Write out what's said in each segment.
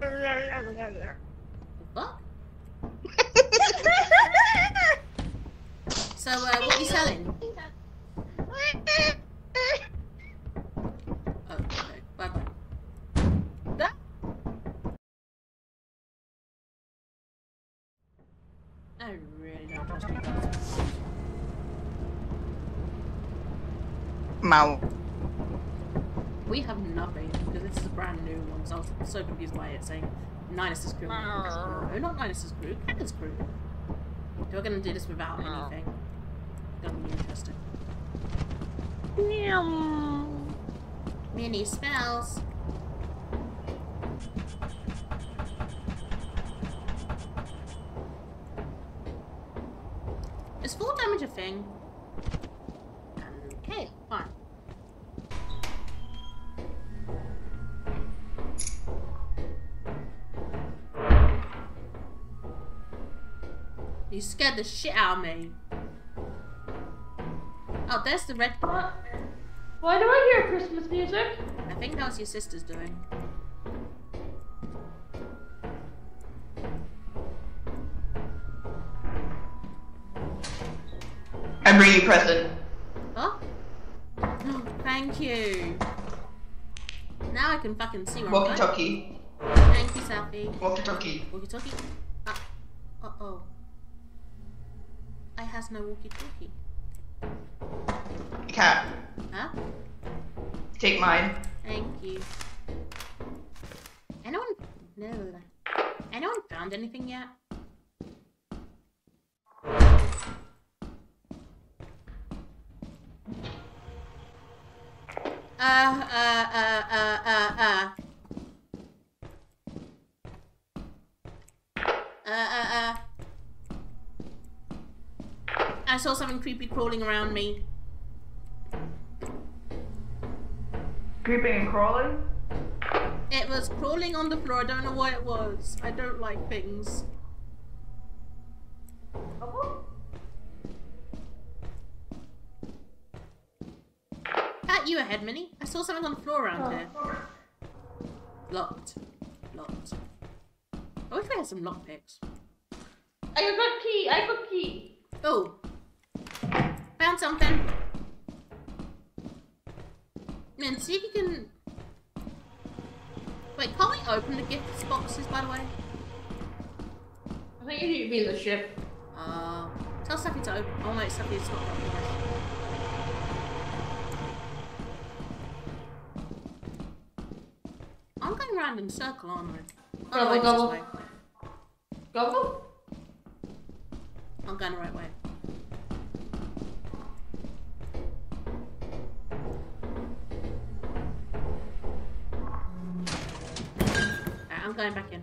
The fuck? So, what are you selling? Oh, okay. Bye-bye. That? I really don't trust you guys. Mow. We have nothing, because this is a brand new one, so I was so confused by it saying Ninus's crew. No, not Ninus's crew, Kenan's crew. You're gonna do this without anything. It's gonna be interesting. Meow. Mini spells. Is full damage a thing? Okay, fine. You scared the shit out of me. Oh, there's the red part. Why do I hear Christmas music? I think that was your sister's doing. I'm bringing a present. Huh? Oh, thank you. Now I can fucking see where I'm going. Walkie-talkie. Thank you, Sappy. Walkie-talkie. Walkie-talkie. Ah. Uh-oh. I has no walkie-talkie. Cat. Huh? Take mine. Thank you. Anyone? No. Anyone found anything yet? I saw something creepy crawling around me. Creeping and crawling? It was crawling on the floor. I don't know what it was. I don't like things. Oh. Pat, you ahead, Minnie. I saw something on the floor around here. Locked. Locked. I wish we had some lockpicks. I got key. I got key. Oh. Found something. Man, see if you can... Wait, can't we open the gift boxes, by the way? I think you need to be in the ship. Tell Sappy to open... Oh no, Sappy's not opening it. I'm going round in a circle, aren't I? Oh, wait, this way. Gobble? I'm going the right way. Right, I'm going back in.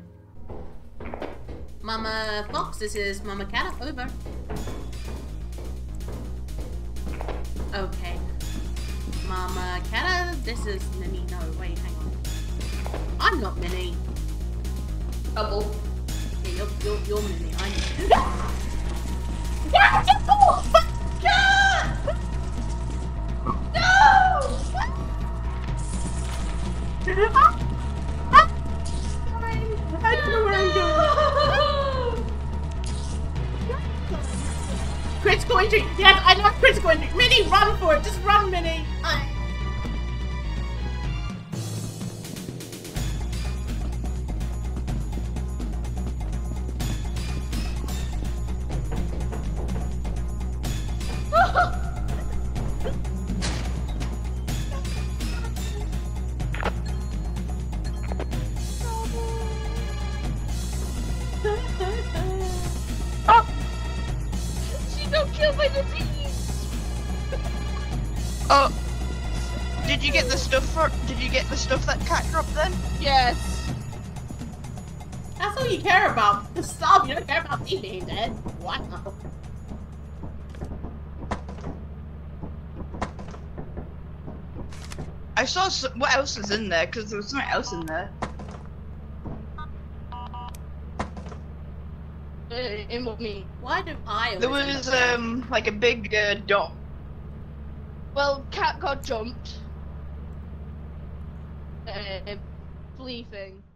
Mama Fox, this is Mama Cat. Over. Okay. Mama Cat, this is Minnie. No, wait, hang on. I'm not Minnie. Bubble. Yeah, you're Minnie. I'm Minnie. Yeah, just go on. No! I don't know where I'm going. Critical injury. Yes, I love critical injury. Minnie, run for it. Just run, Minnie. Oh, did you get the stuff for? Did you get the stuff that Cat dropped then? Yes. That's all you care about. The stuff. You don't care about me being dead. Wow. I saw what else was in there because there was something else in there. In what me? Why do I? There was like a big dot. Well, Cat got jumped. Flea thing.